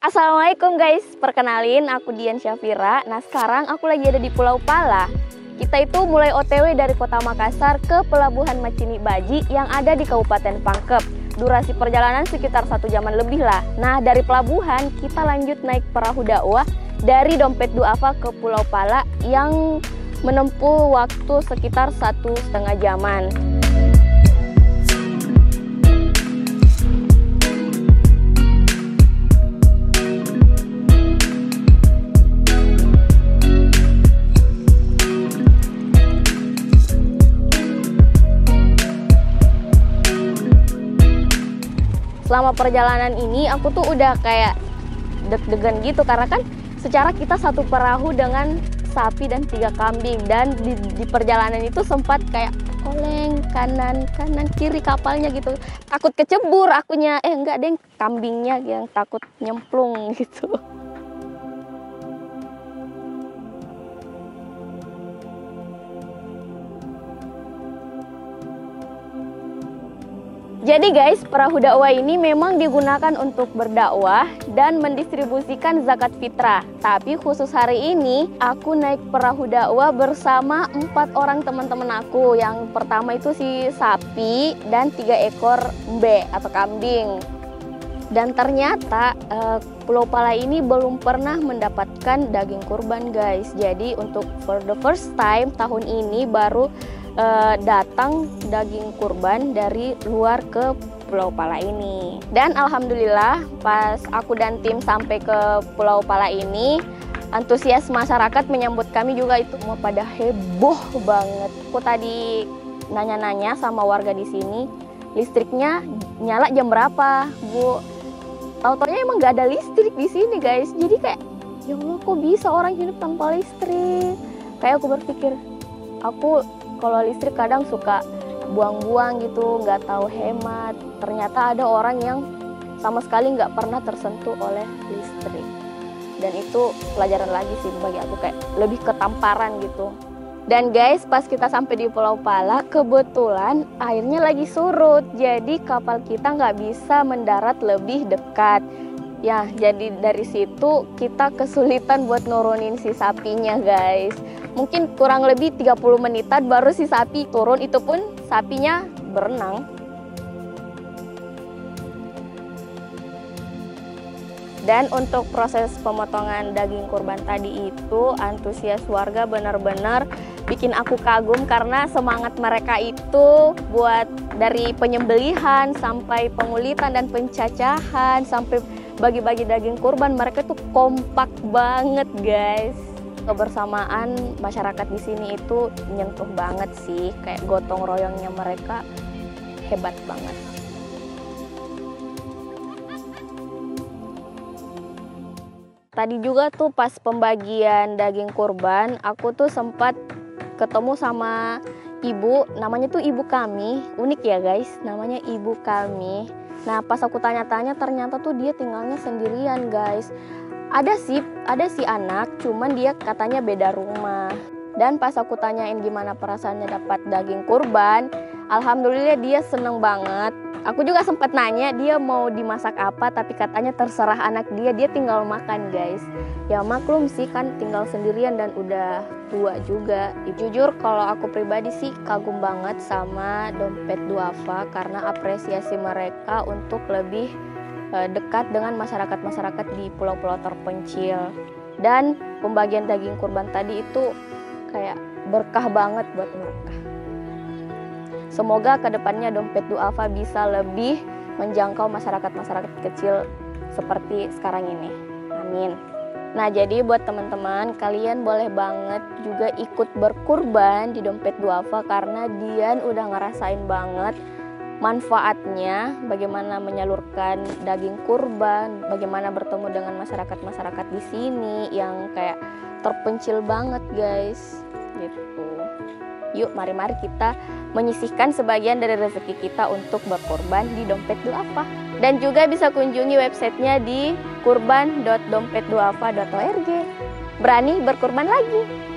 Assalamualaikum guys, perkenalin aku Dian Syafira. Nah sekarang aku lagi ada di Pulau Pala. Kita itu mulai OTW dari Kota Makassar ke Pelabuhan Macini Baji yang ada di Kabupaten Pangkep. Durasi perjalanan sekitar 1 jaman lebih lah. Nah dari pelabuhan kita lanjut naik perahu dakwah dari Dompet Dhuafa ke Pulau Pala yang menempuh waktu sekitar 1,5 jaman. Selama perjalanan ini aku tuh udah kayak deg-degan gitu karena kan secara kita satu perahu dengan sapi dan 3 kambing, dan di perjalanan itu sempat kayak oleng kanan kiri kapalnya gitu, takut kecebur akunya, enggak deh, kambingnya yang takut nyemplung gitu. Jadi guys, perahu dakwah ini memang digunakan untuk berdakwah dan mendistribusikan zakat fitrah. Tapi khusus hari ini, aku naik perahu dakwah bersama 4 orang teman-teman aku. Yang pertama itu si sapi dan 3 ekor mbe atau kambing. Dan ternyata Pulau Pala ini belum pernah mendapatkan daging kurban guys. Jadi untuk for the first time tahun ini baru datang daging kurban dari luar ke Pulau Pala ini. Dan alhamdulillah pas aku dan tim sampai ke Pulau Pala ini, antusias masyarakat menyambut kami juga itu mau pada heboh banget. Aku tadi nanya-nanya sama warga di sini, listriknya nyala jam berapa, Bu? Taunya emang nggak ada listrik di sini guys. Jadi kayak ya Allah, kok bisa orang hidup tanpa listrik? Kayak aku berpikir, aku kalau listrik kadang suka buang-buang gitu, nggak tahu hemat. Ternyata ada orang yang sama sekali nggak pernah tersentuh oleh listrik. Dan itu pelajaran lagi sih bagi aku, kayak lebih ketamparan gitu. Dan guys, pas kita sampai di Pulau Pala, kebetulan airnya lagi surut. Jadi kapal kita nggak bisa mendarat lebih dekat. Ya, jadi dari situ kita kesulitan buat nurunin si sapinya guys. Mungkin kurang lebih 30 menitan baru si sapi turun, itu pun sapinya berenang. Dan untuk proses pemotongan daging kurban tadi itu, antusias warga benar-benar bikin aku kagum karena semangat mereka itu buat dari penyembelihan sampai pengulitan dan pencacahan sampai bagi-bagi daging kurban, mereka tuh kompak banget guys. Kebersamaan masyarakat di sini itu nyentuh banget sih, kayak gotong royongnya mereka hebat banget. Tadi juga tuh pas pembagian daging kurban, aku tuh sempat ketemu sama ibu, namanya tuh ibu kami, unik ya guys, namanya ibu kami. Nah pas aku tanya-tanya ternyata tuh dia tinggalnya sendirian guys. Ada sih anak, cuman dia katanya beda rumah. Dan pas aku tanyain gimana perasaannya dapat daging kurban, alhamdulillah dia seneng banget. Aku juga sempat nanya dia mau dimasak apa, tapi katanya terserah anak dia tinggal makan guys. Ya maklum sih kan tinggal sendirian dan udah tua juga. Jujur kalau aku pribadi sih kagum banget sama Dompet Dhuafa karena apresiasi mereka untuk lebih dekat dengan masyarakat-masyarakat di pulau-pulau terpencil. Dan pembagian daging kurban tadi itu kayak berkah banget buat mereka. Semoga kedepannya Dompet Dhuafa bisa lebih menjangkau masyarakat-masyarakat kecil seperti sekarang ini. Amin. Nah jadi buat teman-teman, kalian boleh banget juga ikut berkurban di Dompet Dhuafa karena Dian udah ngerasain banget manfaatnya, bagaimana menyalurkan daging kurban, bagaimana bertemu dengan masyarakat-masyarakat di sini yang kayak terpencil banget guys gitu. Yuk mari-mari kita menyisihkan sebagian dari rezeki kita untuk berkorban di Dompet Dhuafa. Dan juga bisa kunjungi websitenya di kurban.dompetduafa.org. Berani berkorban lagi!